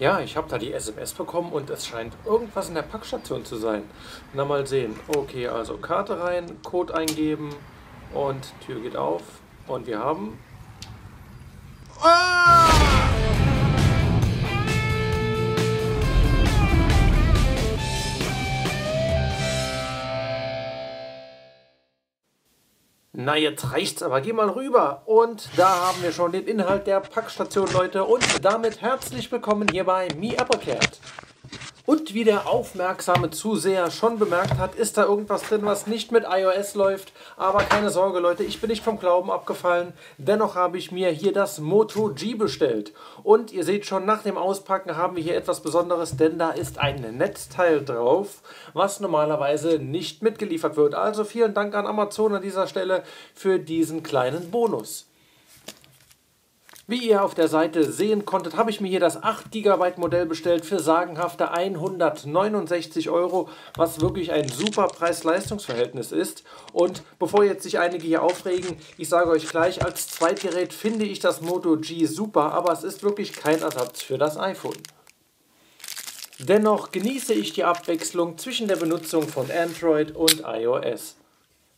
Ja, ich habe da die SMS bekommen und es scheint irgendwas in der Packstation zu sein. Na, mal sehen. Okay, also Karte rein, Code eingeben und Tür geht auf und wir haben... Ah! Na, jetzt reicht's, aber geh mal rüber. Und da haben wir schon den Inhalt der Packstation, Leute. Und damit herzlich willkommen hier bei MeAppleCat. Und wie der aufmerksame Zuseher schon bemerkt hat, ist da irgendwas drin, was nicht mit iOS läuft. Aber keine Sorge, Leute, ich bin nicht vom Glauben abgefallen. Dennoch habe ich mir hier das Moto G bestellt. Und ihr seht schon, nach dem Auspacken haben wir hier etwas Besonderes, denn da ist ein Netzteil drauf, was normalerweise nicht mitgeliefert wird. Also vielen Dank an Amazon an dieser Stelle für diesen kleinen Bonus. Wie ihr auf der Seite sehen konntet, habe ich mir hier das 8 GB Modell bestellt für sagenhafte 169 Euro, was wirklich ein super Preis-Leistungs-Verhältnis ist. Und bevor jetzt sich einige hier aufregen, ich sage euch gleich, als Zweitgerät finde ich das Moto G super, aber es ist wirklich kein Ersatz für das iPhone. Dennoch genieße ich die Abwechslung zwischen der Benutzung von Android und iOS.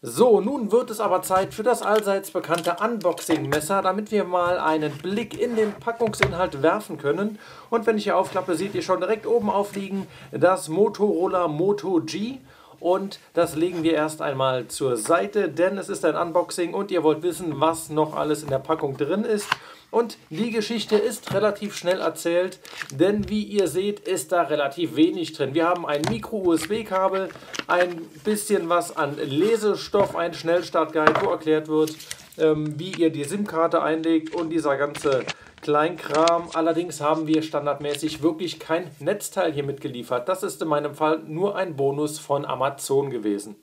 So, nun wird es aber Zeit für das allseits bekannte Unboxing-Messer, damit wir mal einen Blick in den Packungsinhalt werfen können. Und wenn ich hier aufklappe, seht ihr schon direkt oben aufliegen das Motorola Moto G. Und das legen wir erst einmal zur Seite, denn es ist ein Unboxing und ihr wollt wissen, was noch alles in der Packung drin ist. Und die Geschichte ist relativ schnell erzählt, denn wie ihr seht, ist da relativ wenig drin. Wir haben ein Micro-USB-Kabel, ein bisschen was an Lesestoff, ein Schnellstart-Guide, wo erklärt wird, wie ihr die SIM-Karte einlegt und dieser ganze Kleinkram. Allerdings haben wir standardmäßig wirklich kein Netzteil hier mitgeliefert. Das ist in meinem Fall nur ein Bonus von Amazon gewesen.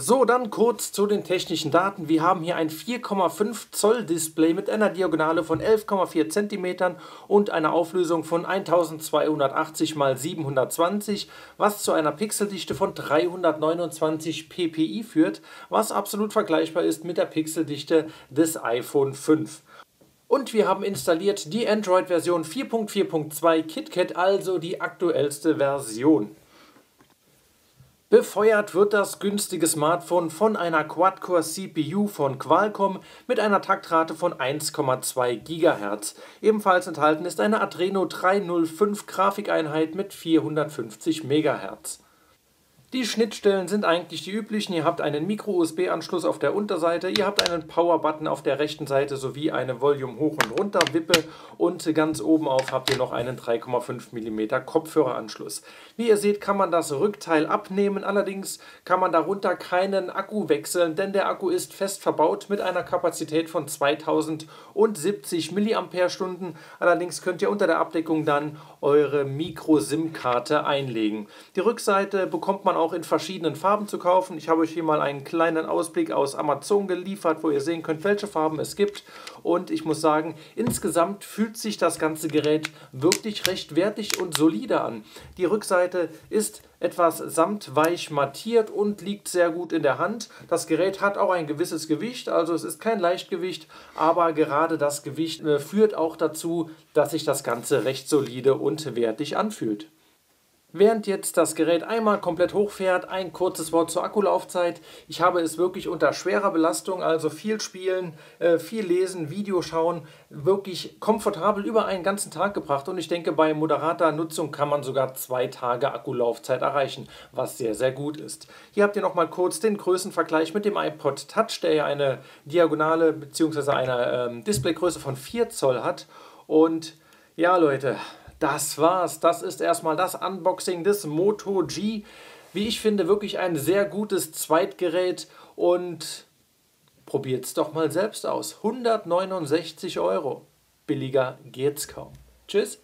So, dann kurz zu den technischen Daten. Wir haben hier ein 4,5 Zoll Display mit einer Diagonale von 11,4 cm und einer Auflösung von 1280 x 720, was zu einer Pixeldichte von 329 ppi führt, was absolut vergleichbar ist mit der Pixeldichte des iPhone 5. Und wir haben installiert die Android-Version 4.4.2 KitKat, also die aktuellste Version. Befeuert wird das günstige Smartphone von einer Quad-Core-CPU von Qualcomm mit einer Taktrate von 1,2 GHz. Ebenfalls enthalten ist eine Adreno 305 Grafikeinheit mit 450 MHz. Die Schnittstellen sind eigentlich die üblichen. Ihr habt einen Micro-USB-Anschluss auf der Unterseite, ihr habt einen Power-Button auf der rechten Seite sowie eine Volume-Hoch- und Runter-Wippe und ganz oben auf habt ihr noch einen 3,5 mm Kopfhöreranschluss. Wie ihr seht, kann man das Rückteil abnehmen, allerdings kann man darunter keinen Akku wechseln, denn der Akku ist fest verbaut mit einer Kapazität von 2070 mAh. Allerdings könnt ihr unter der Abdeckung dann eure Micro-SIM-Karte einlegen. Die Rückseite bekommt man auch in verschiedenen Farben zu kaufen. Ich habe euch hier mal einen kleinen Ausblick aus Amazon geliefert, wo ihr sehen könnt, welche Farben es gibt. Und ich muss sagen, insgesamt fühlt sich das ganze Gerät wirklich recht wertig und solide an. Die Rückseite ist etwas samtweich mattiert und liegt sehr gut in der Hand. Das Gerät hat auch ein gewisses Gewicht, also es ist kein Leichtgewicht, aber gerade das Gewicht führt auch dazu, dass sich das Ganze recht solide und wertig anfühlt. Während jetzt das Gerät einmal komplett hochfährt, ein kurzes Wort zur Akkulaufzeit. Ich habe es wirklich unter schwerer Belastung, also viel spielen, viel lesen, Video schauen, wirklich komfortabel über einen ganzen Tag gebracht. Und ich denke, bei moderater Nutzung kann man sogar 2 Tage Akkulaufzeit erreichen, was sehr, sehr gut ist. Hier habt ihr nochmal kurz den Größenvergleich mit dem iPod Touch, der ja eine Diagonale bzw. eine Displaygröße von 4 Zoll hat. Und ja, Leute... Das war's. Das ist erstmal das Unboxing des Moto G. Wie ich finde, wirklich ein sehr gutes Zweitgerät und probiert's doch mal selbst aus. 169 Euro. Billiger geht's kaum. Tschüss.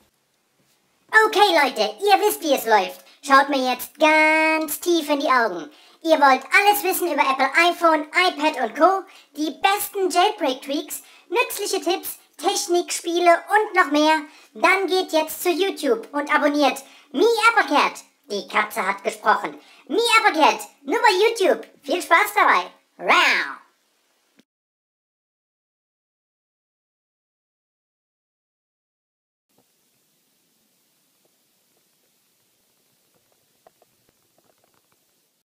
Okay Leute, ihr wisst, wie es läuft. Schaut mir jetzt ganz tief in die Augen. Ihr wollt alles wissen über Apple iPhone, iPad und Co., die besten Jailbreak-Tweaks, nützliche Tipps, Technik, Spiele und noch mehr, dann geht jetzt zu YouTube und abonniert MeAppleCat. Die Katze hat gesprochen. MeAppleCat, nur bei YouTube. Viel Spaß dabei. Wow.